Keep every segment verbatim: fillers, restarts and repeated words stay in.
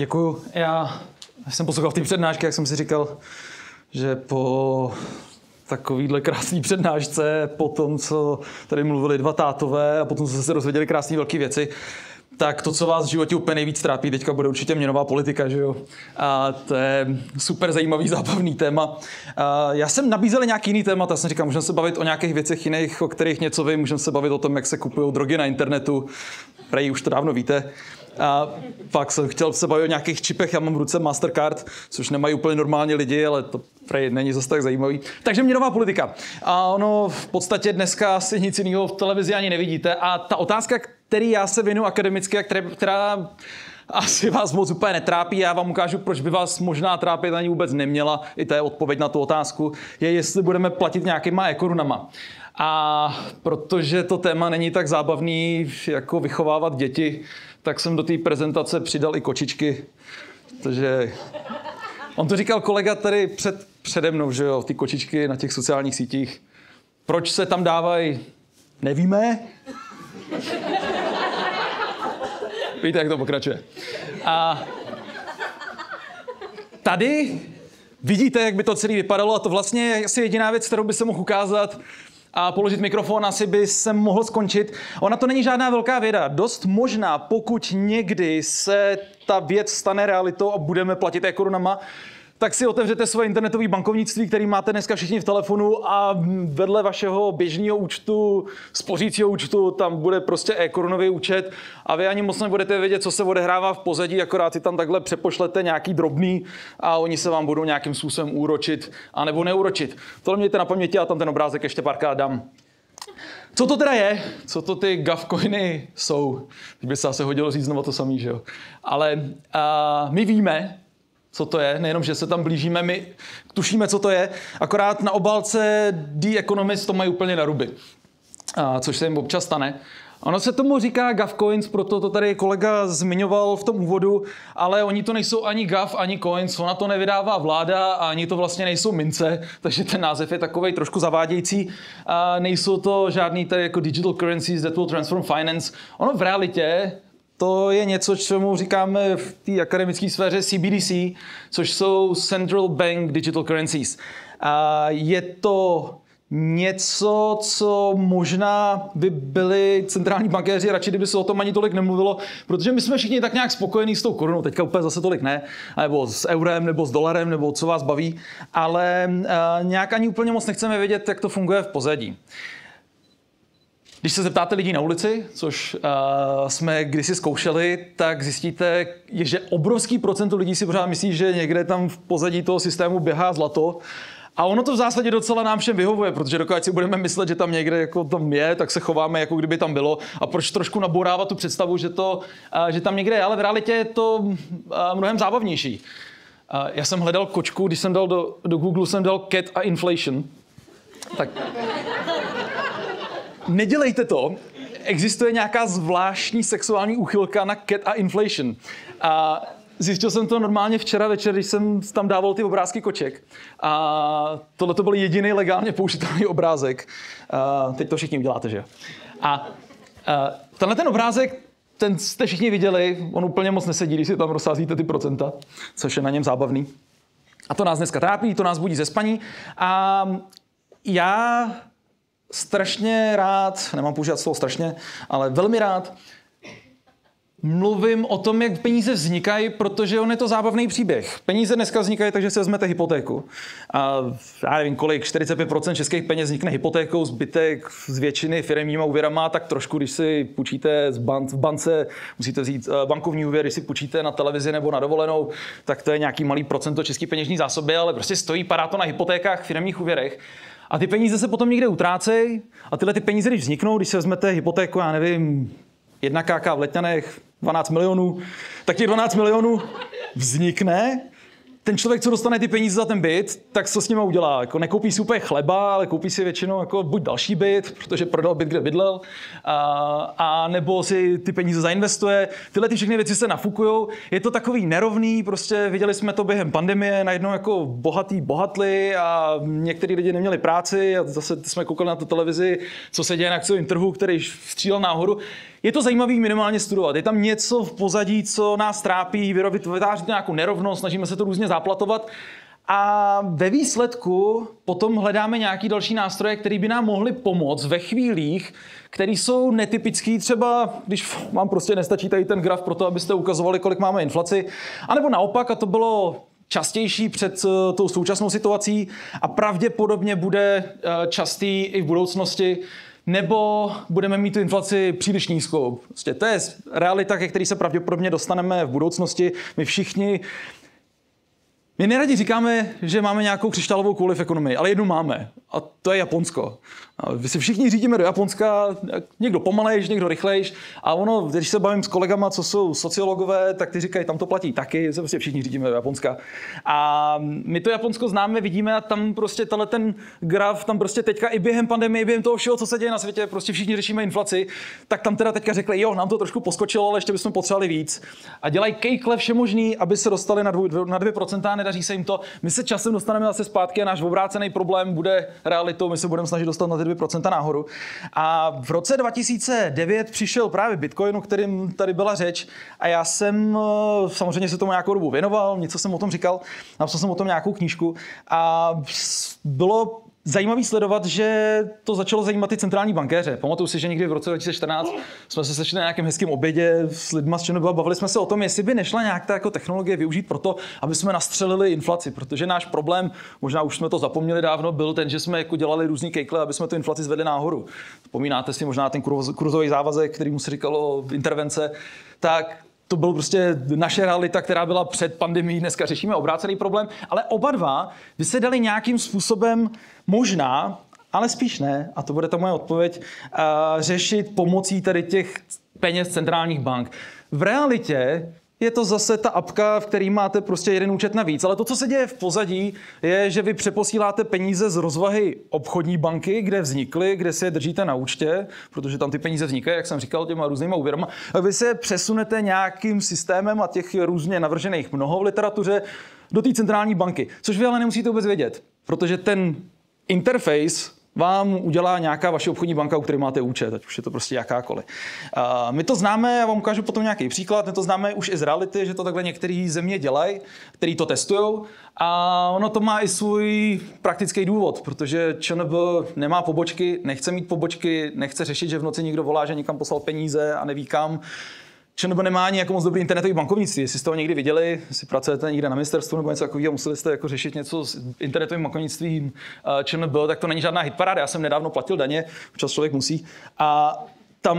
Děkuju. Já jsem poslouchal ty přednášky, jak jsem si říkal, že po takovýhle krásný přednášce, po tom, co tady mluvili dva tátové a potom, co se dozvěděli krásné velké věci, tak to, co vás v životě úplně nejvíc trápí, teďka bude určitě měnová politika, že jo? A to je super zajímavý, zábavný téma. A já jsem nabízel nějaký jiný témata, já jsem říkal, můžeme se bavit o nějakých věcech jiných, o kterých něco vím, můžeme se bavit o tom, jak se kupují drogy na internetu, prej už to dávno víte. A pak jsem chtěl se bavit o nějakých čipech, já mám v ruce Mastercard, což nemají úplně normální lidi, ale to prej není zase tak zajímavý. Takže měnová politika. A ono v podstatě dneska asi nic jiného v televizi ani nevidíte. A ta otázka, který já se věnuju akademicky a která, která asi vás moc úplně netrápí, já vám ukážu, proč by vás možná trápit ani vůbec neměla, i to je odpověď na tu otázku, je, jestli budeme platit nějakýma e-korunama. A protože to téma není tak zábavný, jako vychovávat děti, tak jsem do té prezentace přidal i kočičky. Protože on to říkal kolega tady před, přede mnou, že jo, ty kočičky na těch sociálních sítích. Proč se tam dávají? Nevíme. Víte, jak to pokračuje. A tady vidíte, jak by to celé vypadalo a to vlastně je asi jediná věc, kterou by se mohl ukázat a položit mikrofon, asi by se mohl skončit. Ona to není žádná velká věda. Dost možná, pokud někdy se ta věc stane realitou a budeme platit e-korunama, tak si otevřete svoje internetové bankovnictví, který máte dneska všichni v telefonu a vedle vašeho běžného účtu, spořícího účtu, tam bude prostě e-korunový účet a vy ani moc nebudete vědět, co se odehrává v pozadí, akorát si tam takhle přepošlete nějaký drobný a oni se vám budou nějakým způsobem úročit anebo neuročit. Tohle mějte na paměti, a tam ten obrázek ještě párkrát dám. Co to teda je? Co to ty GovCoiny jsou? Teď by se asi hodilo říct znovu to samý, že jo? Ale uh, my víme, co to je, nejenom, že se tam blížíme, my tušíme, co to je, akorát na obálce The Economist to mají úplně na ruby, a což se jim občas stane. Ono se tomu říká GovCoins, proto to tady kolega zmiňoval v tom úvodu, ale oni to nejsou ani Gov, ani Coins, ona to nevydává vláda a ani to vlastně nejsou mince, takže ten název je takovej trošku zavádějící. A nejsou to žádný tady jako digital currencies that will transform finance. Ono v realitě to je něco, čemu říkáme v té akademické sféře C B D C, což jsou Central Bank Digital Currencies. A je to něco, co možná by byli centrální bankéři radši, kdyby se o tom ani tolik nemluvilo, protože my jsme všichni tak nějak spokojení s tou korunou, teďka úplně zase tolik ne, nebo s eurem, nebo s dolarem, nebo co vás baví, ale nějak ani úplně moc nechceme vědět, jak to funguje v pozadí. Když se zeptáte lidí na ulici, což uh, jsme kdysi zkoušeli, tak zjistíte, že obrovský procent lidí si pořád myslí, že někde tam v pozadí toho systému běhá zlato. A ono to v zásadě docela nám všem vyhovuje, protože dokud si budeme myslet, že tam někde jako tam je, tak se chováme, jako kdyby tam bylo. A proč trošku nabourávat tu představu, že, to, uh, že tam někde je, ale v realitě je to uh, mnohem zábavnější. Uh, já jsem hledal kočku, když jsem dal do, do Google, jsem dal cat a inflation. Tak... Nedělejte to. Existuje nějaká zvláštní sexuální úchylka na cat a inflation. A zjistil jsem to normálně včera večer, když jsem tam dával ty obrázky koček. A tohle to byl jediný legálně použitelný obrázek. A teď to všichni uděláte, že jo? A, a tenhle ten obrázek, ten jste všichni viděli, on úplně moc nesedí, když si tam rozsázíte ty procenta, což je na něm zábavný. A to nás dneska trápí, to nás budí ze spaní. A já... strašně rád, nemám používat slovo strašně, ale velmi rád mluvím o tom, jak peníze vznikají, protože on je to zábavný příběh. Peníze dneska vznikají, takže si vezmete hypotéku. A já nevím kolik, čtyřicet pět procent českých peněz vznikne hypotékou, zbytek z většiny firemníma úvěrama, tak trošku, když si půjčíte z bank, v bance, musíte vzít bankovní úvěr, když si půjčíte na televizi nebo na dovolenou, tak to je nějaký malý procento český peněžní zásoby, ale prostě stojí, padá to na hypotékách, firemních úvěrech. A ty peníze se potom někde utrácejí a tyhle ty peníze, když vzniknou, když se vezmete hypotéku, já nevím, jedna káka v Letňanech, dvanáct milionů, tak těch dvanáct milionů vznikne. Ten člověk, co dostane ty peníze za ten byt, tak co s nimi udělá? Jako nekoupí si úplně chleba, ale koupí si většinou jako buď další byt, protože prodal byt, kde bydlel, a, a nebo si ty peníze zainvestuje. Tyhle ty všechny věci se nafukujou. Je to takový nerovný, prostě viděli jsme to během pandemie, najednou jako bohatý bohatli a některý lidi neměli práci a zase jsme koukali na tu televizi, co se děje na akciovém trhu, který střílel nahoru. Je to zajímavý minimálně studovat. Je tam něco v pozadí, co nás trápí, vytváří to nějakou nerovnost, snažíme se to různě záplatovat. A ve výsledku potom hledáme nějaký další nástroje, které by nám mohly pomoct ve chvílích, které jsou netypické. Třeba když vám prostě nestačí tady ten graf pro to, abyste ukazovali, kolik máme inflaci. A nebo naopak, a to bylo častější před tou současnou situací a pravděpodobně bude častý i v budoucnosti, nebo budeme mít tu inflaci příliš nízkou. Prostě to je realita, ke které se pravděpodobně dostaneme v budoucnosti. My všichni My neradi říkáme, že máme nějakou křišťálovou kouli v ekonomii, ale jednu máme. A to je Japonsko. A my si všichni řídíme do Japonska, někdo pomalejš, někdo rychlejš. A ono, když se bavím s kolegama, co jsou sociologové, tak ty říkají, tam to platí taky, se prostě všichni řídíme do Japonska. A my to Japonsko známe, vidíme a tam prostě tenhle ten graf, tam prostě teďka i během pandemie, během toho všeho, co se děje na světě, prostě všichni řešíme inflaci, tak tam teda teďka řekli, jo, nám to trošku poskočilo, ale ještě bychom potřebovali víc. A dělají kejkle všemožný, aby se dostali na, dvou, na dvě procenta, nedaří se jim to. My se časem dostaneme zase zpátky a náš obrácený problém bude realitou, my se budeme snažit dostat na ty dvě procenta nahoru. A v roce dva tisíce devět přišel právě Bitcoin, o kterým tady byla řeč, a já jsem samozřejmě se tomu nějakou dobu věnoval, něco jsem o tom říkal, napsal jsem o tom nějakou knížku a bylo zajímavý sledovat, že to začalo zajímat i centrální bankéře. Pamatuju si, že někdy v roce dva tisíce čtrnáct jsme se sešli na nějakém hezkém obědě s lidma z ČNB a bavili jsme se o tom, jestli by nešla nějak ta jako technologie využít pro to, aby jsme nastřelili inflaci, protože náš problém, možná už jsme to zapomněli dávno, byl ten, že jsme jako dělali různý kejkle, aby jsme tu inflaci zvedli nahoru. Vzpomínáte si možná ten kurzový závazek, který mu se říkalo intervence, tak to byl prostě naše realita, která byla před pandemií. Dneska řešíme obrácený problém, ale oba dva by se dali nějakým způsobem možná, ale spíš ne, a to bude ta moje odpověď, řešit pomocí tady těch peněz centrálních bank. V realitě je to zase ta apka, v který máte prostě jeden účet navíc. Ale to, co se děje v pozadí, je, že vy přeposíláte peníze z rozvahy obchodní banky, kde vznikly, kde si je držíte na účtě, protože tam ty peníze vznikají, jak jsem říkal, těma různýma úvěrama. A vy se přesunete nějakým systémem a těch různě navržených mnoho v literatuře do té centrální banky. Což vy ale nemusíte vůbec vědět, protože ten interface vám udělá nějaká vaše obchodní banka, u které máte účet, ať už je to prostě jakákoliv. Uh, my to známe, já vám ukážu potom nějaký příklad, my to známe už i z reality, že to takhle některé země dělají, který to testujou, a ono to má i svůj praktický důvod, protože ČNB nemá pobočky, nechce mít pobočky, nechce řešit, že v noci někdo volá, že někam poslal peníze a neví kam. ČNB nemá ani jako moc dobrý internetový bankovnictví. Jestli jste ho někdy viděli, jestli pracujete někde na ministerstvu nebo něco takového, museli jste jako řešit něco s internetovým bankovnictvím ČNB, tak to není žádná hitparáda. Já jsem nedávno platil daně, občas člověk musí. A tam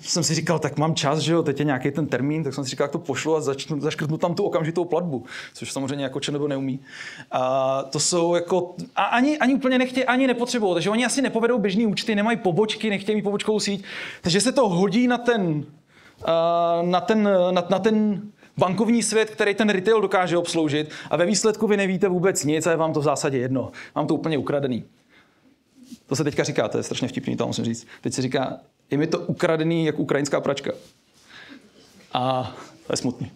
jsem si říkal, tak mám čas, že jo, teď je nějaký ten termín, tak jsem si říkal, jak to pošlu a začnu, zaškrtnu tam tu okamžitou platbu, což samozřejmě jako ČNB neumí. A to jsou jako, a ani, ani úplně nechtějí, ani nepotřebují, takže oni asi nepovedou běžný účty, nemají pobočky, nechtějí mít pobočkovou síť, takže se to hodí na ten Na ten, na, na ten bankovní svět, který ten retail dokáže obsloužit, a ve výsledku vy nevíte vůbec nic a je vám to v zásadě jedno. Mám to úplně ukradený. To se teďka říká, to je strašně vtipný, to musím říct. Teď se říká, je mi to ukradený jak ukrajinská pračka. A to je smutný.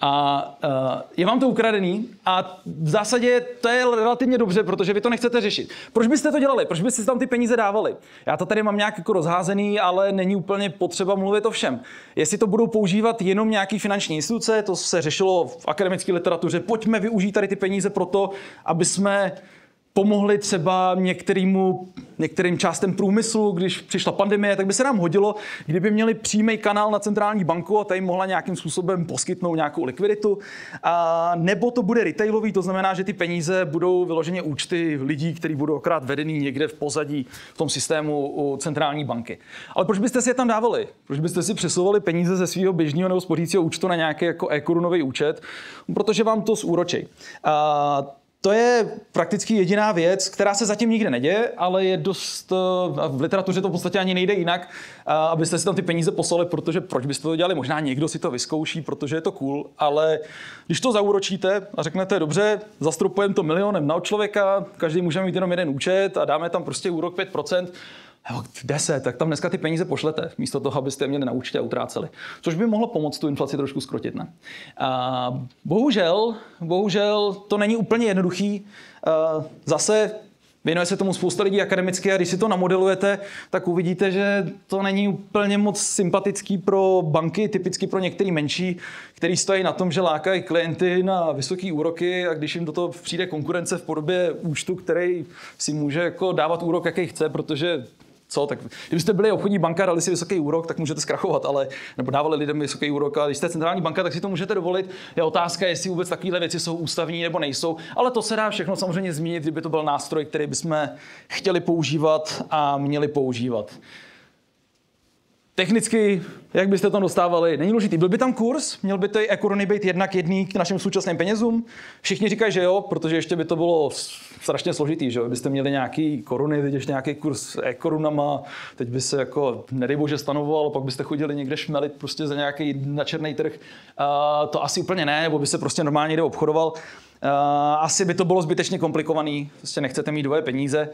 A uh, je vám to ukradený a v zásadě to je relativně dobře, protože vy to nechcete řešit. Proč byste to dělali? Proč byste si tam ty peníze dávali? Já to tady mám nějak jako rozházený, ale není úplně potřeba mluvit o všem. Jestli to budou používat jenom nějaký finanční instituce, to se řešilo v akademické literatuře, pojďme využít tady ty peníze pro to, aby jsme pomohli třeba některému, některým částem průmyslu, když přišla pandemie, tak by se nám hodilo, kdyby měli přímý kanál na centrální banku a tady mohla nějakým způsobem poskytnout nějakou likviditu. A nebo to bude retailový, to znamená, že ty peníze budou vyloženě účty lidí, kteří budou akorát vedený někde v pozadí v tom systému u centrální banky. Ale proč byste si je tam dávali? Proč byste si přesouvali peníze ze svého běžného nebo spořícího účtu na nějaký jako e-korunový účet? Protože vám to zúročí. To je prakticky jediná věc, která se zatím nikde neděje, ale je dost, v literatuře to v podstatě ani nejde jinak, abyste si tam ty peníze poslali, protože proč byste to dělali? Možná někdo si to vyzkouší, protože je to cool, ale když to zaúročíte a řeknete, dobře, zastropujeme to milionem na člověka, každý může mít jenom jeden účet a dáme tam prostě úrok pět procent, deset, tak tam dneska ty peníze pošlete, místo toho, abyste je měli na účtě a utráceli. Což by mohlo pomoct tu inflaci trošku zkrotit, ne? A bohužel, bohužel to není úplně jednoduchý. Zase Věnuje se tomu spousta lidí akademicky a když si to namodelujete, tak uvidíte, že to není úplně moc sympatický pro banky, typicky pro některé menší, který stojí na tom, že lákají klienty na vysoké úroky a když jim do toho přijde konkurence v podobě účtu, který si může jako dávat úrok, jaký chce, protože co, tak kdybyste byli obchodní banka, dali si vysoký úrok, tak můžete zkrachovat, ale nebo dávali lidem vysoký úrok, a když jste centrální banka, tak si to můžete dovolit. Je otázka, jestli vůbec takovéhle věci jsou ústavní nebo nejsou, ale to se dá všechno samozřejmě změnit, kdyby to byl nástroj, který bychom chtěli používat a měli používat. Technicky, jak byste to dostávali, není důležitý. Byl by tam kurz, měl by to i e-koruny být jedna k jedný k našim současným penězům. Všichni říkají, že jo, protože ještě by to bylo strašně složitý, že jo. Byste měli nějaký koruny, vidíš nějaký kurz e-korunama, teď by se jako, nedej bože, stanovovalo, pak byste chodili někde šmelit prostě za nějaký na černý trh. Uh, to asi úplně ne, nebo by se prostě normálně někde obchodoval. Uh, asi by to bylo zbytečně komplikovaný, prostě nechcete mít dvoje peníze.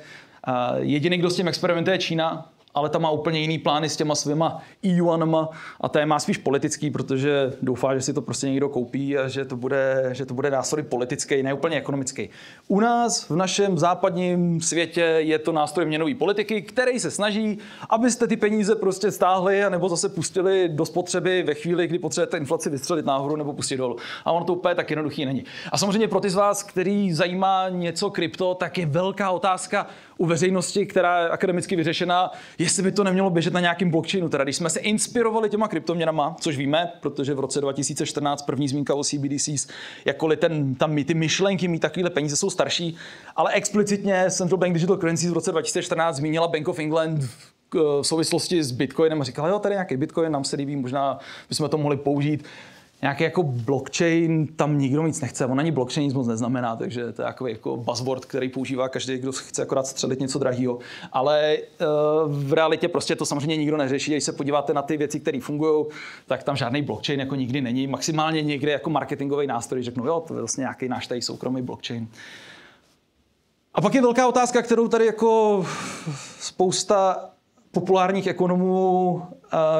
Uh, jediný, kdo s tím experimentuje, je Čína. Ale ta má úplně jiný plány s těma svýma e-yuanama a ta je má spíš politický, protože doufá, že si to prostě někdo koupí a že to bude, že to bude nástroj politický, ne úplně ekonomický. U nás v našem západním světě je to nástroj měnové politiky, který se snaží, abyste ty peníze prostě stáhli nebo zase pustili do spotřeby ve chvíli, kdy potřebujete inflaci vystřelit nahoru nebo pustit dolů. A ono to úplně tak jednoduchý není. A samozřejmě pro ty z vás, který zajímá něco krypto, tak je velká otázka u veřejnosti, která je akademicky vyřešená, jestli by to nemělo běžet na nějakém blockchainu. Teda když jsme se inspirovali těma kryptoměnama, což víme, protože v roce dva tisíce čtrnáct první zmínka o C B D C s, jakkoliv ten, tam ty myšlenky mít takovýhle peníze jsou starší, ale explicitně Central Bank Digital Currencies v roce dva tisíce čtrnáct zmínila Bank of England v souvislosti s Bitcoinem a říkala, jo, tady nějaký Bitcoin, nám se líbí, možná bychom to mohli použít. Nějaký jako blockchain, tam nikdo nic nechce, on ani blockchain nic moc neznamená, takže to je jako, jako buzzword, který používá každý, kdo chce akorát střelit něco drahýho. Ale e, v realitě prostě to samozřejmě nikdo neřeší, když se podíváte na ty věci, které fungují, tak tam žádný blockchain jako nikdy není, maximálně někde jako marketingový nástroj, řeknu, jo, to je vlastně nějaký náš tady soukromý blockchain. A pak je velká otázka, kterou tady jako spousta populárních ekonomů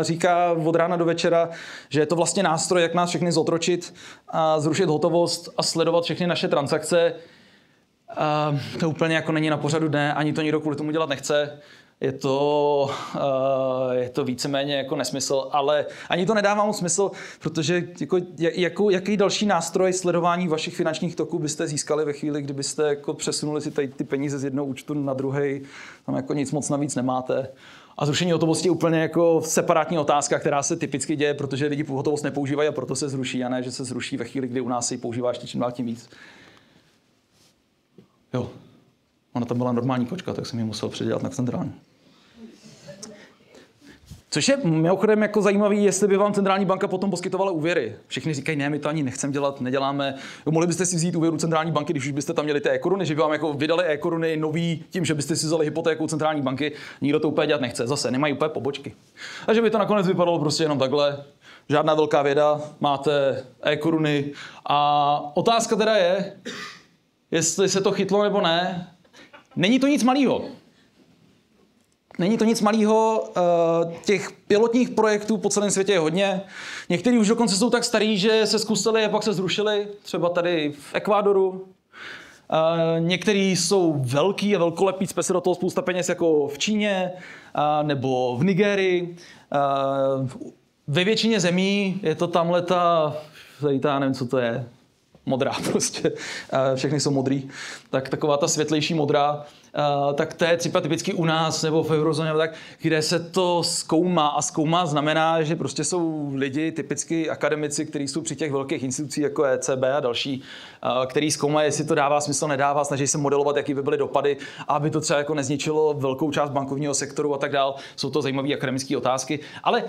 říká od rána do večera, že je to vlastně nástroj, jak nás všechny zotročit a zrušit hotovost a sledovat všechny naše transakce. A to úplně jako není na pořadu dne, ani to nikdo kvůli tomu dělat nechce. Je to, je to víceméně jako nesmysl, ale ani to nedává moc smysl, protože jako, jako, jaký další nástroj sledování vašich finančních toků byste získali ve chvíli, kdybyste jako přesunuli si tady ty peníze z jednoho účtu na druhý, tam jako nic moc navíc nemáte. A zrušení hotovosti je úplně jako separátní otázka, která se typicky děje, protože lidi hotovost nepoužívají a proto se zruší, a ne, že se zruší ve chvíli, kdy u nás se ji používá ještě čím dál tím víc. Jo, ona tam byla normální kočka, tak jsem ji musel předělat na centrální. Což je mimochodem jako zajímavý, jestli by vám centrální banka potom poskytovala úvěry. Všichni říkají, ne, my to ani nechcem dělat, neděláme. Jo, mohli byste si vzít úvěru centrální banky, když už byste tam měli ty e-koruny, že by vám jako vydali e-koruny nový tím, že byste si vzali hypotéku centrální banky. Nikdo to úplně dělat nechce, zase nemají úplně pobočky. A že by to nakonec vypadalo prostě jenom takhle. Žádná velká věda, máte e-koruny. A otázka teda je, jestli se to chytlo nebo ne. Není to nic malého. Není to nic malého, těch pilotních projektů po celém světě je hodně. Některý už dokonce jsou tak starý, že se zkusili a pak se zrušili, třeba tady v Ekvádoru. Některý jsou velký a velkolepí, cpe se do toho spousta peněz jako v Číně nebo v Nigérii. Ve většině zemí je to tamhle ta, já nevím, co to je, modrá prostě, všechny jsou modrý, tak taková ta světlejší modrá. Uh, tak to je třeba typicky u nás nebo v eurozóně, tak, kde se to zkoumá. A zkoumá znamená, že prostě jsou lidi, typicky akademici, kteří jsou při těch velkých institucích jako E C B a další, uh, který zkoumají, jestli to dává smysl, nedává, snaží se modelovat, jaký by byly dopady, aby to třeba jako nezničilo velkou část bankovního sektoru a tak dál. Jsou to zajímavé akademické otázky, ale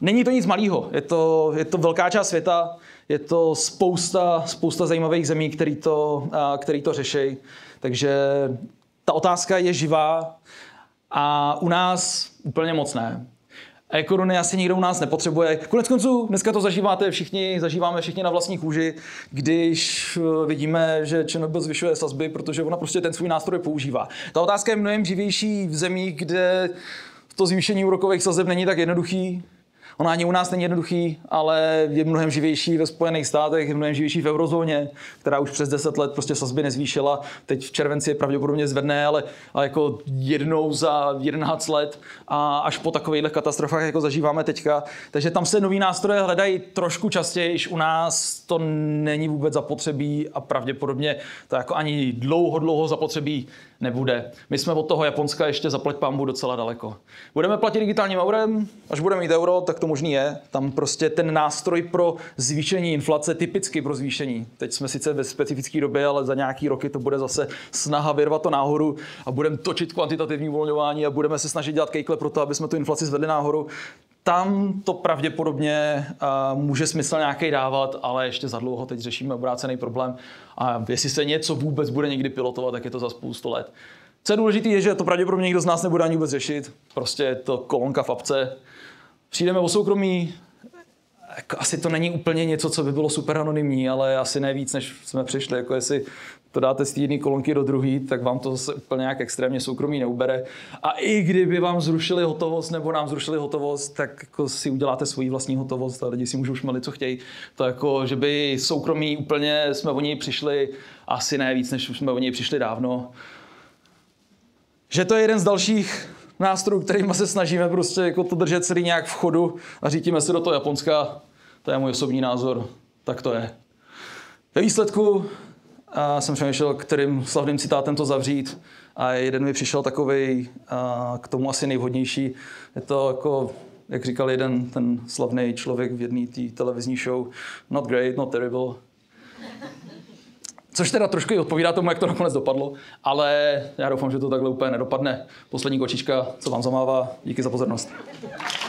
není to nic malého. Je to, je to velká část světa, je to spousta, spousta zajímavých zemí, který to, uh, který to řeší. Takže ta otázka je živá a u nás úplně moc ne. E-koruny asi nikdo u nás nepotřebuje. Konec konců dneska to zažíváte všichni, zažíváme všichni na vlastní kůži, když vidíme, že ČNB zvyšuje sazby, protože ona prostě ten svůj nástroj používá. Ta otázka je mnohem živější v zemích, kde to zvýšení úrokových sazeb není tak jednoduchý. Ona ani u nás není jednoduchý, ale je mnohem živější ve Spojených státech, je mnohem živější v eurozóně, která už přes deset let prostě sazby nezvýšila. Teď v červenci je pravděpodobně zvedne, ale, ale jako jednou za jedenáct let a až po takových katastrofách, jako zažíváme teďka. Takže tam se nový nástroje hledají trošku častěji, u nás to není vůbec zapotřebí a pravděpodobně to jako ani dlouho, dlouho zapotřebí nebude. My jsme od toho Japonska ještě zaplať pambu docela daleko. Budeme platit digitálním eurem, až budeme mít euro, tak to možný je. Tam prostě ten nástroj pro zvýšení inflace, typicky pro zvýšení. Teď jsme sice ve specifické době, ale za nějaký roky to bude zase snaha vyrvat to nahoru a budeme točit kvantitativní uvolňování a budeme se snažit dělat kejkle pro to, aby jsme tu inflaci zvedli nahoru. Tam to pravděpodobně uh, může smysl nějaký dávat, ale ještě za dlouho teď řešíme obrácený problém. A jestli se něco vůbec bude někdy pilotovat, tak je to za spoustu let. Co je důležité, je, že to pravděpodobně nikdo z nás nebude ani vůbec řešit. Prostě je to kolonka v apce. Přijdeme o soukromí. Jako, asi to není úplně něco, co by bylo super anonymní, ale asi ne víc, než jsme přišli. Jako jestli to dáte z té jedné kolonky do druhé, tak vám to zase úplně nějak extrémně soukromí neubere. A i kdyby vám zrušili hotovost nebo nám zrušili hotovost, tak jako si uděláte svoji vlastní hotovost a lidi si můžou šmelit, co chtějí. To jako, že by soukromí úplně jsme o něj přišli, asi ne víc, než jsme o něj přišli dávno. Že to je jeden z dalších nástrojů, kterými se snažíme prostě jako to držet celý nějak v chodu a řítíme se do toho Japonska. To je můj osobní názor. Tak to je. Ve výsledku a jsem přemýšlel, kterým slavným citátem to zavřít a jeden mi přišel takovej a k tomu asi nejvhodnější. Je to jako, jak říkal jeden ten slavný člověk v jedné té televizní show, not great, not terrible. Což teda trošku i odpovídá tomu, jak to nakonec dopadlo, ale já doufám, že to takhle úplně nedopadne. Poslední kočička, co vám zamává. Díky za pozornost.